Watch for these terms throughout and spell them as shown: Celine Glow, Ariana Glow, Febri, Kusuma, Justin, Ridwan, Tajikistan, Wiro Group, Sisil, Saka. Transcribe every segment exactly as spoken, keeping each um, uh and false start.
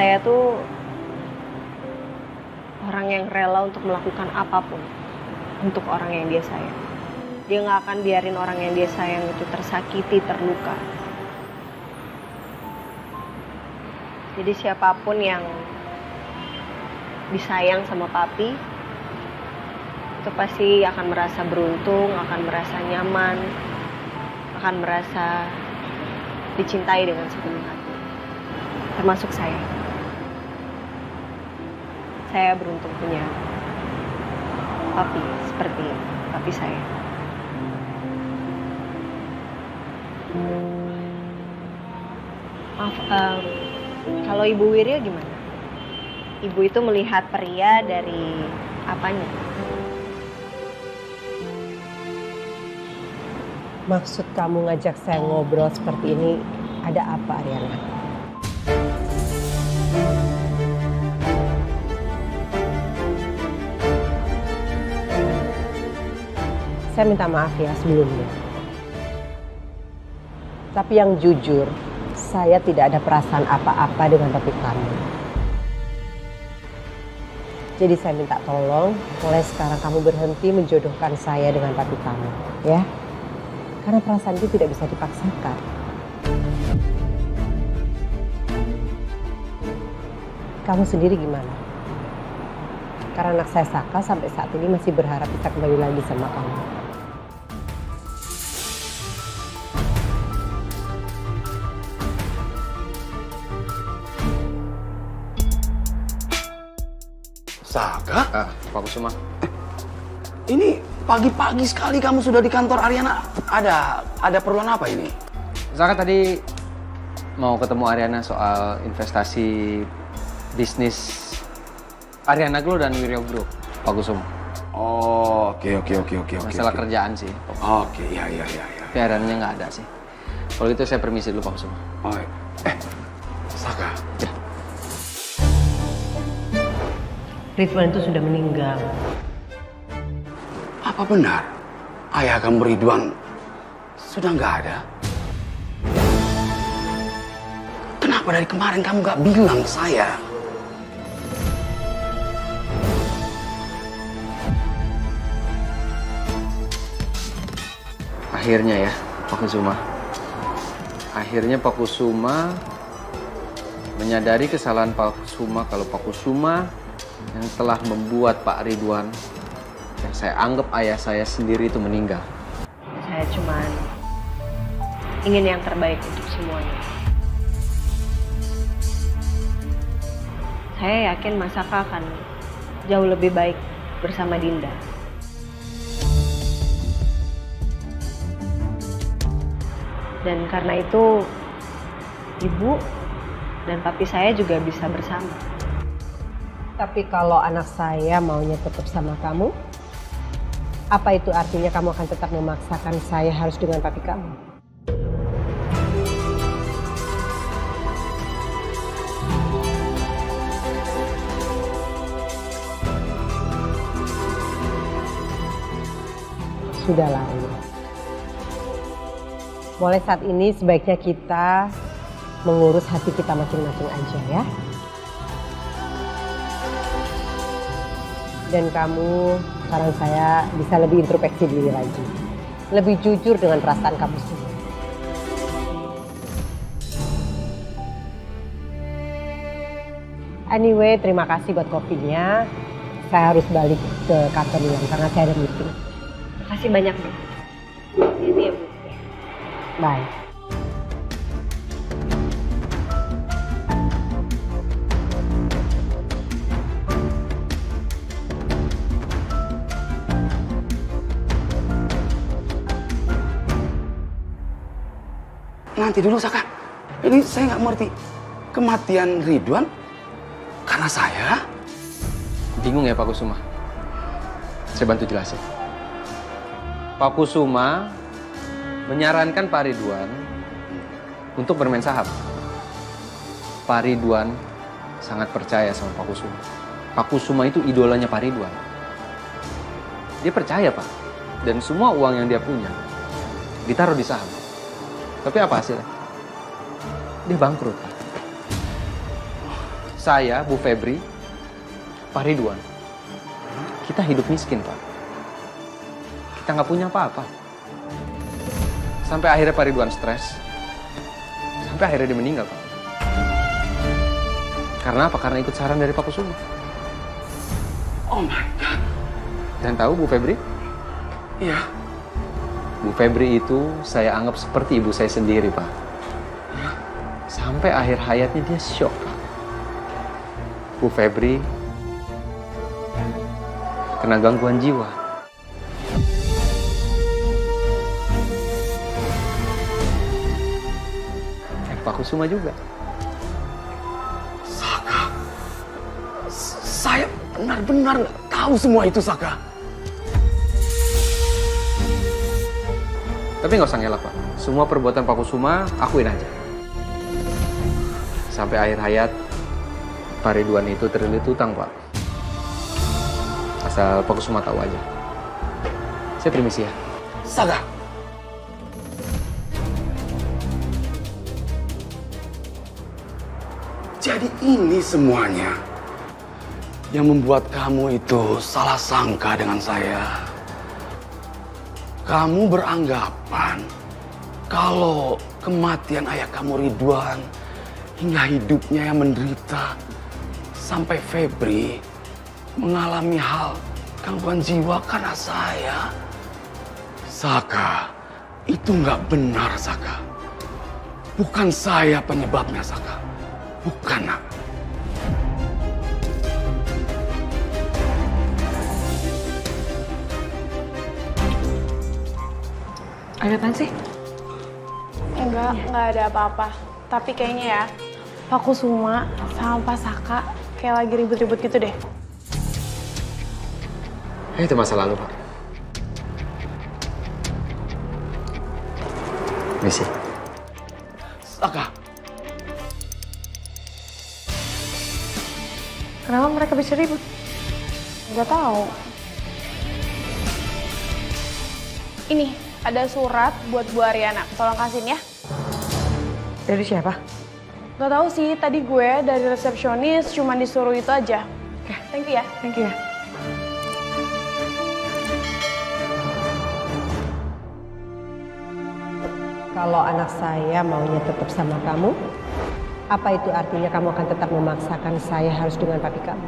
saya tuh orang yang rela untuk melakukan apapun untuk orang yang dia sayang. Dia nggak akan biarin orang yang dia sayang itu tersakiti, terluka. Jadi siapapun yang disayang sama papi, itu pasti akan merasa beruntung, akan merasa nyaman, akan merasa dicintai dengan sepenuh hati. Termasuk saya. Saya beruntung punya papi seperti papi saya. Maaf, uh, kalau Ibu Wirya gimana? Ibu itu melihat pria dari apanya? Maksud kamu ngajak saya ngobrol seperti ini ada apa, Ariana? Saya minta maaf ya sebelumnya. Tapi yang jujur, saya tidak ada perasaan apa-apa dengan papi kamu. Jadi saya minta tolong, mulai sekarang kamu berhenti menjodohkan saya dengan papi kamu, ya? Karena perasaan itu tidak bisa dipaksakan. Kamu sendiri gimana? Karena anak saya Saka sampai saat ini masih berharap bisa kembali lagi sama kamu. Saka? Ah, Pak Kusuma. Eh, ini pagi-pagi sekali kamu sudah di kantor Ariana. Ada ada perluan apa ini? Saka tadi mau ketemu Ariana soal investasi bisnis Ariana Glow dan Wiro Group, Pak Kusuma. Oh, oke okay, oke okay, oke okay, oke. Okay, Masalah okay. kerjaan sih. Oh, oke, okay. ya ya ya ya. Tapi Ariana nggak ada sih. Kalau gitu saya permisi dulu, Pak Kusuma. Oh, eh, Saka. Ya. Ridwan itu sudah meninggal. Apa benar ayah kamu Ridwan sudah nggak ada? Kenapa dari kemarin kamu nggak bilang saya? Akhirnya ya, Pak Kusuma. Akhirnya Pak Kusuma menyadari kesalahan Pak Kusuma kalau Pak Kusuma yang telah membuat Pak Ridwan yang saya anggap ayah saya sendiri itu meninggal. Saya cuma ingin yang terbaik untuk semuanya. Saya yakin Mas Saka akan jauh lebih baik bersama Dinda. Dan karena itu ibu dan papi saya juga bisa bersama. Tapi kalau anak saya maunya tetap sama kamu, apa itu artinya kamu akan tetap memaksakan saya harus dengan papi kamu? Sudahlah. Mulai saat ini sebaiknya kita mengurus hati kita masing-masing aja ya. Dan kamu, sekarang saya bisa lebih introspeksi diri lagi. Lebih jujur dengan perasaan kamu sendiri. Anyway, terima kasih buat kopinya. Saya harus balik ke kantor dulu karena saya ada meeting. Terima kasih banyak, Bu. Ini ya, Bu. Bye. Nanti dulu, Saka. Ini saya nggak mengerti kematian Ridwan karena saya. Bingung ya, Pak Kusuma? Saya bantu jelasin. Pak Kusuma menyarankan Pak Ridwan untuk bermain saham. Pak Ridwan sangat percaya sama Pak Kusuma. Pak Kusuma itu idolanya Pak Ridwan. Dia percaya, Pak. Dan semua uang yang dia punya ditaruh di saham. Tapi apa hasilnya? Dia bangkrut, Pak. saya, Bu Febri, Pak Ridwan, kita hidup miskin, Pak. Kita nggak punya apa-apa. Sampai akhirnya Pak Ridwan stres. Sampai akhirnya dia meninggal, Pak. Karena apa? Karena ikut saran dari Pak Kusuma. Oh my God. Dan tahu, Bu Febri? Iya. Bu Febri itu saya anggap seperti ibu saya sendiri, Pak. Hah? Sampai akhir hayatnya dia syok, Pak. Bu Febri kena gangguan jiwa. Eh, Pak Kusuma juga. Saka. Saya benar-benar nggak tahu semua itu, Saka. Tapi nggak usah ngelak, Pak. Semua perbuatan Pak Kusuma, akuin aja. Sampai akhir hayat, Pak Ridwan itu terlilit utang, Pak. Asal Pak Kusuma tahu aja. Saya permisi ya. Saka! Jadi ini semuanya yang membuat kamu itu salah sangka dengan saya. Kamu beranggapan kalau kematian ayah kamu Ridwan hingga hidupnya yang menderita sampai Febri mengalami hal gangguan jiwa karena saya. Saka, itu nggak benar, Saka. Bukan saya penyebabnya, Saka. Bukan, nak. Ada apa sih? Enggak, ya. Enggak ada apa-apa. Tapi kayaknya ya, Pak Kusuma sama Pak Saka kayak lagi ribut-ribut gitu deh. Itu masa lalu, Pak. Misi. Saka. Kenapa mereka bisa ribut? Nggak tahu. Ini, ada surat buat Bu Ariana. Tolong kasihin ya. Dari siapa? Nggak tahu sih. Tadi gue dari resepsionis cuma disuruh itu aja. Oke, thank you ya. Thank you ya. Kalau anak saya maunya tetap sama kamu, apa itu artinya kamu akan tetap memaksakan saya harus dengan papi kamu?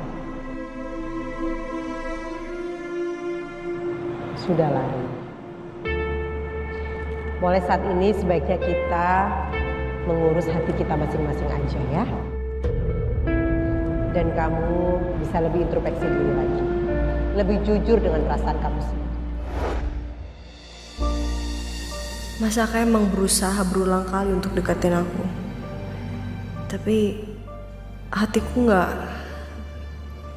Sudahlah. Mulai saat ini sebaiknya kita mengurus hati kita masing-masing aja ya. Dan kamu bisa lebih introspeksi diri lagi. Lebih jujur dengan perasaan kamu sendiri. Mas Saka emang berusaha berulang kali untuk deketin aku. Tapi hatiku nggak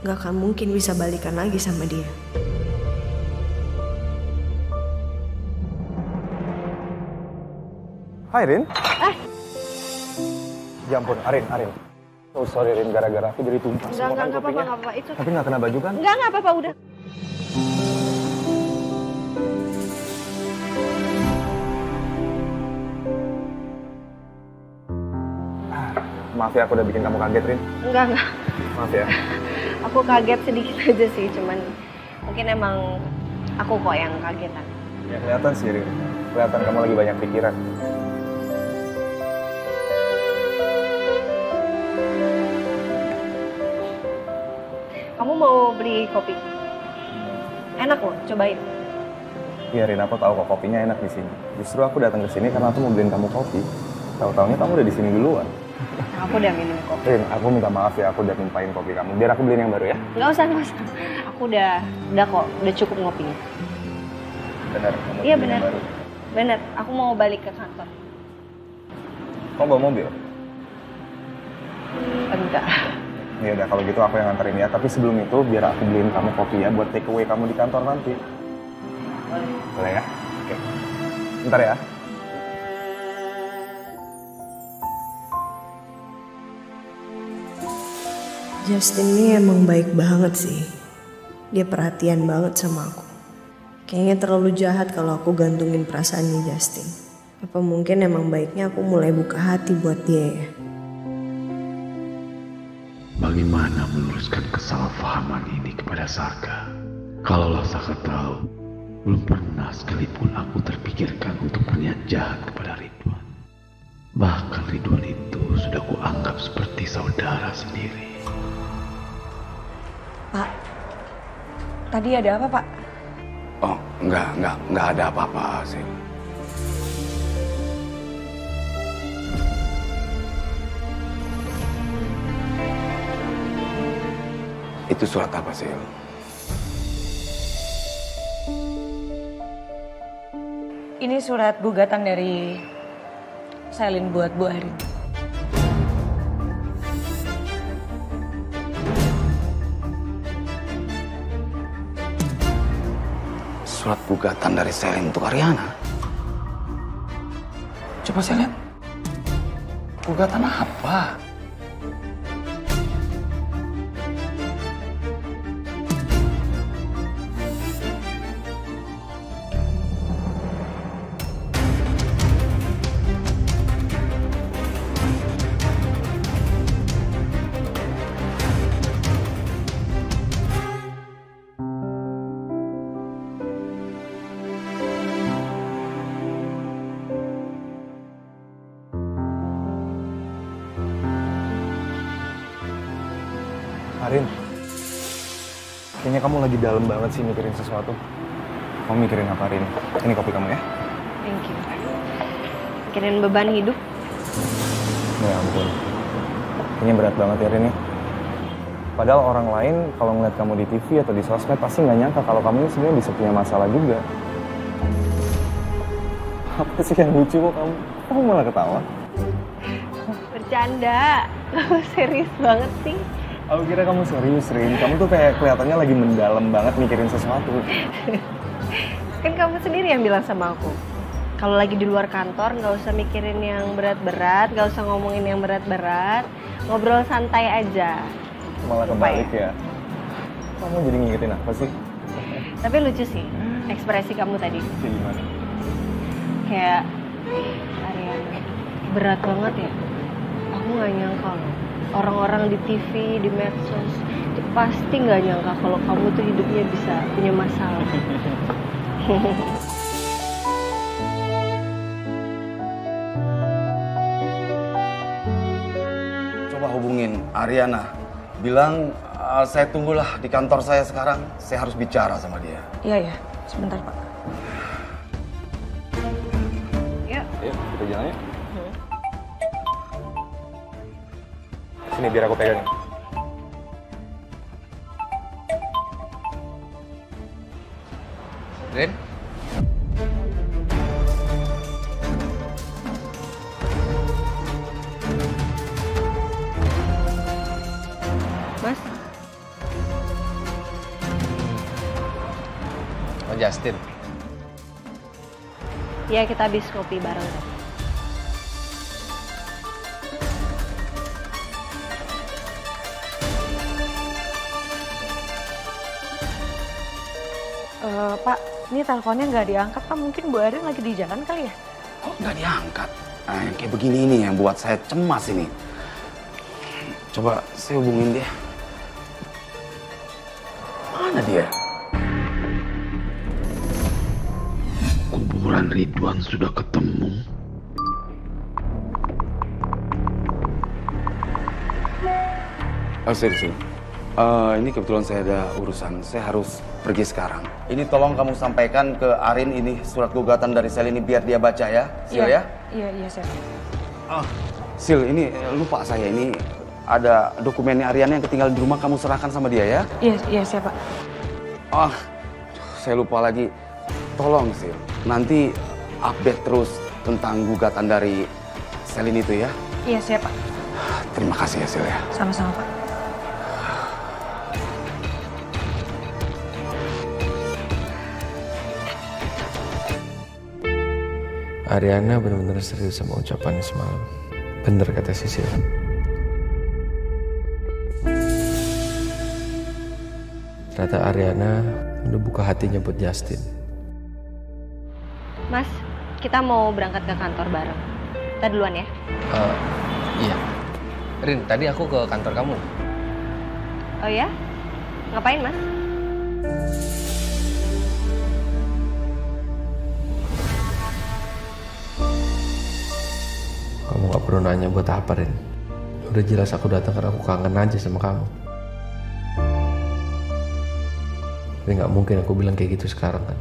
nggak akan mungkin bisa balikan lagi sama dia. Hai Rin. Eh. Ya ampun, Arin, Arin. Oh sorry Rin, gara-gara aku jadi tumpah. Enggak, enggak, enggak apa-apa, enggak apa-apa. Itu... Tapi nggak kena baju kan? Enggak, enggak apa-apa, udah. Maaf ya, aku udah bikin kamu kaget, Rin. Enggak, enggak. Maaf ya. Aku kaget sedikit aja sih, cuman mungkin emang aku kok yang kagetan. Ya, kelihatan sih, Rin. Kelihatan kamu lagi banyak pikiran. Kamu mau beli kopi? Enak loh, cobain. Iya, Rin, aku tahu kok kopinya enak di sini. Justru aku datang ke sini karena aku mau beliin kamu kopi. Tahu-taunya kamu udah di sini duluan. Aku udah minum kopi. Rin, aku minta maaf ya, aku udah numpain kopi kamu. Biar aku beliin yang baru ya. Nggak usah, nggak usah. Aku udah, udah kok, udah cukup ngopinya. Bener, kamu iya, bener. Baru. Bener, aku mau balik ke kantor. Kamu bawa mobil? Enggak. Ya udah, kalau gitu aku yang nganterin ya. Tapi sebelum itu, biar aku beliin kamu kopi ya, buat take away kamu di kantor nanti. Boleh. Boleh ya? Oke. Bentar ya. Justin ini emang baik banget sih. Dia perhatian banget sama aku. Kayaknya terlalu jahat kalau aku gantungin perasaannya Justin. Apa mungkin emang baiknya aku mulai buka hati buat dia ya? Bagaimana meluruskan kesalahpahaman ini kepada Saka? Kalaulah Saka tahu, belum pernah sekalipun aku terpikirkan untuk berniat jahat kepada Ridwan. Bahkan Ridwan itu sudah kuanggap seperti saudara sendiri. Pak, tadi ada apa, Pak? Oh, enggak, enggak, enggak ada apa-apa sih. Itu surat apa, Sil? Ini surat gugatan dari Celine buat Bu Arin. Surat gugatan dari Celine untuk Ariana? Coba saya lihat. Gugatan apa? Arin, kayaknya kamu lagi dalam banget sih mikirin sesuatu. Kamu mikirin apa, Arin? Ini kopi kamu ya. Thank you. Mikirin beban hidup. Ya ampun. Kayaknya berat banget ya, Arin ya. Padahal orang lain kalau ngeliat kamu di T V atau di sosmed pasti nggak nyangka kalau kamu sebenarnya bisa punya masalah juga. Apa sih yang lucu kok kamu? Kamu malah ketawa. Bercanda. Kamu serius banget sih. Aku kira kamu serius, Rin. Kamu tuh kayak kelihatannya lagi mendalam banget mikirin sesuatu. Kan kamu sendiri yang bilang sama aku, kalau lagi di luar kantor nggak usah mikirin yang berat-berat, nggak usah ngomongin yang berat-berat, ngobrol santai aja. Malah kebalik ya? Kamu jadi ngingetin apa sih? Tapi lucu sih ekspresi kamu tadi. Kayak gimana? Kayak, Ariana, berat banget ya? Aku nggak nyangka loh. Orang-orang di T V, di medsos, itu pasti nggak nyangka kalau kamu tuh hidupnya bisa punya masalah. Coba hubungin Ariana, bilang uh, saya tunggulah di kantor saya sekarang, saya harus bicara sama dia. Iya ya, sebentar Pak. Yuk. Yuk, kita jalan ya. Sini biar aku pegang. Rin? Mas? Oh, Justin. Ya, kita habis kopi bareng. Uh, Pak, ini teleponnya nggak diangkat, Pak. Mungkin Bu Arin lagi di jalan kali ya? Kok nggak diangkat? Eh, kayak begini ini yang buat saya cemas ini. Coba saya hubungin dia. Mana dia? Kuburan Ridwan sudah ketemu. Oh, sini, sini. Uh, ini kebetulan saya ada urusan, saya harus pergi sekarang. Ini tolong kamu sampaikan ke Arin ini surat gugatan dari Sel ini biar dia baca ya, Sil ya? Iya, iya, Sil. Ah, Sil, ini lupa saya, ini ada dokumennya Ariana yang ketinggalan di rumah, kamu serahkan sama dia ya? Iya, iya, Sil, Pak. Ah, saya lupa lagi. Tolong, Sil, nanti update terus tentang gugatan dari Sel ini itu ya? Iya, Sil, Pak. Terima kasih ya, Sil ya. Sama-sama, Pak. Ariana benar-benar serius sama ucapannya semalam. Bener kata Sisil. Ternyata Ariana udah buka hatinya buat Justin. Mas, kita mau berangkat ke kantor bareng. Kita duluan ya? Uh, iya. Rin, tadi aku ke kantor kamu. Oh ya? Ngapain, Mas? Kamu gak perlu nanya buat apa, Rin. Udah jelas aku datang karena aku kangen aja sama kamu. Tapi gak mungkin aku bilang kayak gitu sekarang, kan?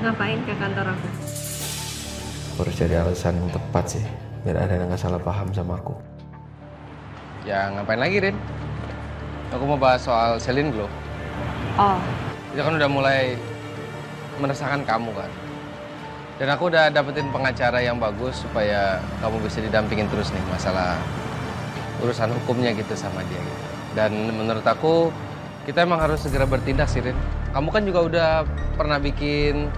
Ngapain ke kantor aku? Aku harus cari alasan yang tepat sih, biar Ariana nggak salah paham sama aku. Ya ngapain lagi, Rin? Aku mau bahas soal Celine Glow. Oh. Kita kan udah mulai meresahkan kamu kan. Dan aku udah dapetin pengacara yang bagus supaya kamu bisa didampingin terus nih masalah urusan hukumnya gitu sama dia gitu. Dan menurut aku kita emang harus segera bertindak sih, Rin. Kamu kan juga udah pernah bikin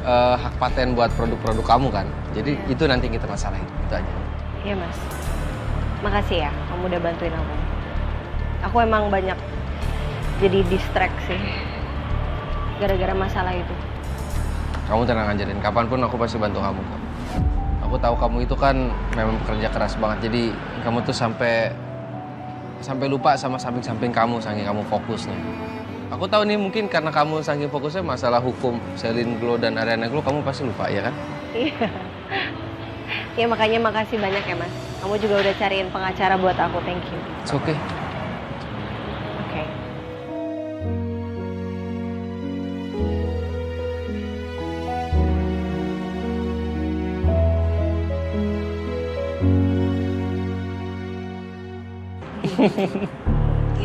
Uh, hak paten buat produk-produk kamu kan, jadi ya. Itu nanti kita masalahin, itu aja. Iya Mas, makasih ya kamu udah bantuin aku. Aku emang banyak jadi distraksi gara-gara masalah itu. Kamu tenang aja Rin, kapanpun aku pasti bantu kamu. Aku tahu kamu itu kan memang kerja keras banget, jadi kamu tuh sampai sampai lupa sama samping-samping kamu, saking kamu fokusnya. Aku tahu nih mungkin karena kamu saking fokusnya masalah hukum Celine Glow dan Ariana Glow, kamu pasti lupa, ya kan? Iya. Ya makanya makasih banyak ya, Mas. Kamu juga udah cariin pengacara buat aku, thank you. It's okay.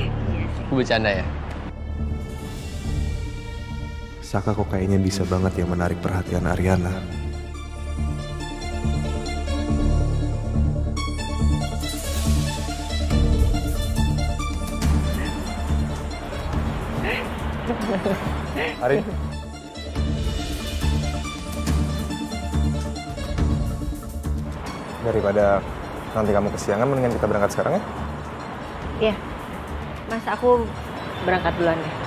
Oke. Okay. Aku bercanda ya? Saka kok kayaknya bisa banget yang menarik perhatian Ariana. Ari. Daripada nanti kamu kesiangan, mendingan kita berangkat sekarang ya? Iya. Mas, aku berangkat duluan ya.